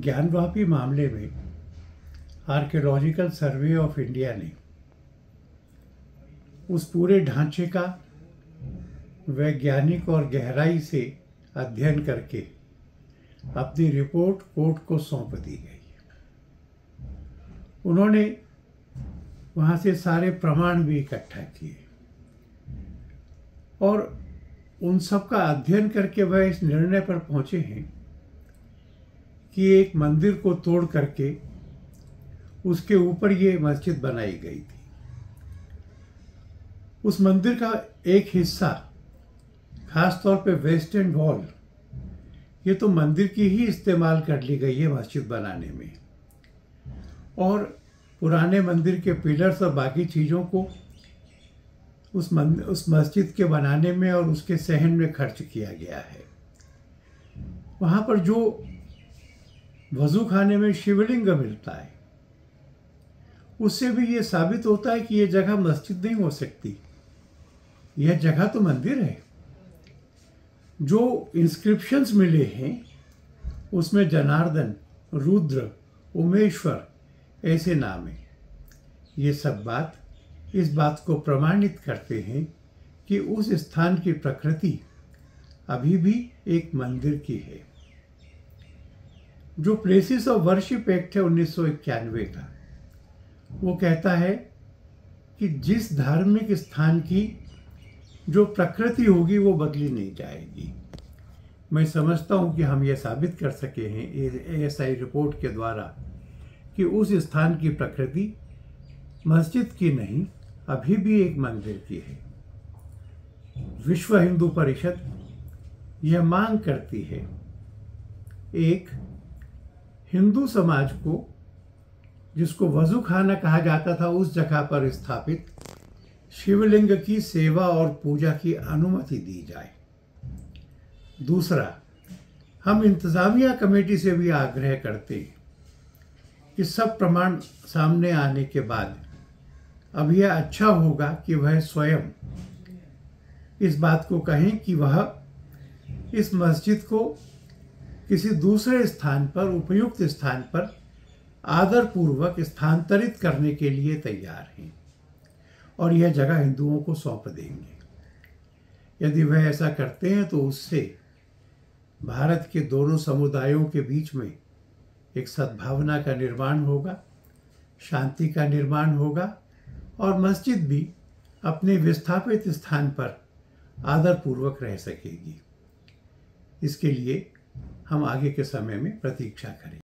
ज्ञानवापी मामले में archaeological survey of India ने उस पूरे ढांचे का वैज्ञानिक और गहराई से अध्ययन करके अपनी रिपोर्ट कोर्ट को सौंप दी गई। उन्होंने वहाँ से सारे प्रमाण भी इकट्ठा किए और उन सब का अध्ययन करके वह इस निर्णय पर पहुँचे हैं कि एक मंदिर को तोड़ करके उसके ऊपर ये मस्जिद बनाई गई थी। उस मंदिर का एक हिस्सा, खास तौर पे वेस्टर्न वॉल, ये तो मंदिर की ही इस्तेमाल कर ली गई है मस्जिद बनाने में, और पुराने मंदिर के पिलर्स और बाकी चीज़ों को उस मस्जिद के बनाने में और उसके सहन में खर्च किया गया है। वहाँ पर जो वजू खाने में शिवलिंग मिलता है, उससे भी ये साबित होता है कि ये जगह मस्जिद नहीं हो सकती, यह जगह तो मंदिर है। जो इंस्क्रिप्शंस मिले हैं उसमें जनार्दन, रुद्र, उमेश्वर ऐसे नाम हैं। ये सब बात इस बात को प्रमाणित करते हैं कि उस स्थान की प्रकृति अभी भी एक मंदिर की है। जो प्रेसेस ऑफ वर्शिप एक्ट है 1991 का, वो कहता है कि जिस धार्मिक स्थान की जो प्रकृति होगी वो बदली नहीं जाएगी। मैं समझता हूँ कि हम ये साबित कर सके हैं ASI रिपोर्ट के द्वारा कि उस स्थान की प्रकृति मस्जिद की नहीं, अभी भी एक मंदिर की है। विश्व हिंदू परिषद यह मांग करती है एक हिंदू समाज को, जिसको वजू खाना कहा जाता था, उस जगह पर स्थापित शिवलिंग की सेवा और पूजा की अनुमति दी जाए। दूसरा, हम इंतजामिया कमेटी से भी आग्रह करते हैं कि सब प्रमाण सामने आने के बाद अब यह अच्छा होगा कि वह स्वयं इस बात को कहें कि वह इस मस्जिद को किसी दूसरे स्थान पर, उपयुक्त स्थान पर आदरपूर्वक स्थानांतरित करने के लिए तैयार हैं और यह जगह हिंदुओं को सौंप देंगे। यदि वह ऐसा करते हैं तो उससे भारत के दोनों समुदायों के बीच में एक सद्भावना का निर्माण होगा, शांति का निर्माण होगा और मस्जिद भी अपने विस्थापित स्थान पर आदरपूर्वक रह सकेगी। इसके लिए हम आगे के समय में प्रतीक्षा करें।